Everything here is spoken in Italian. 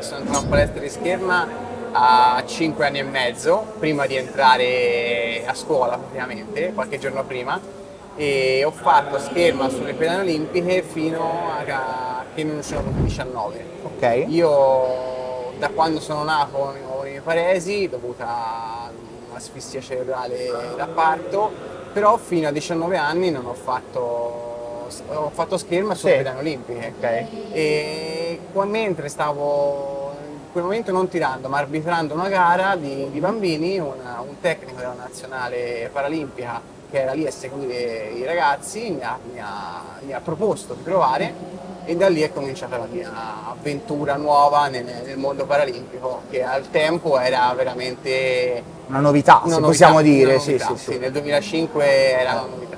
Sono entrato in palestra di scherma a 5 anni e mezzo, prima di entrare a scuola praticamente, qualche giorno prima, e ho fatto scherma sulle pedane olimpiche fino a che non sono 19. Okay. Io da quando sono nato ho i paresi, dovuta a un'asfissia cerebrale da parto, però fino a 19 anni non ho fatto scherma sulle pedane olimpiche. Okay. E mentre stavo in quel momento non tirando ma arbitrando una gara di bambini, un tecnico della nazionale paralimpica che era lì a seguire i ragazzi mi ha proposto di provare, e da lì è cominciata la mia avventura nuova nel mondo paralimpico, che al tempo era veramente una novità, possiamo dire. Sì, nel 2005 era una novità.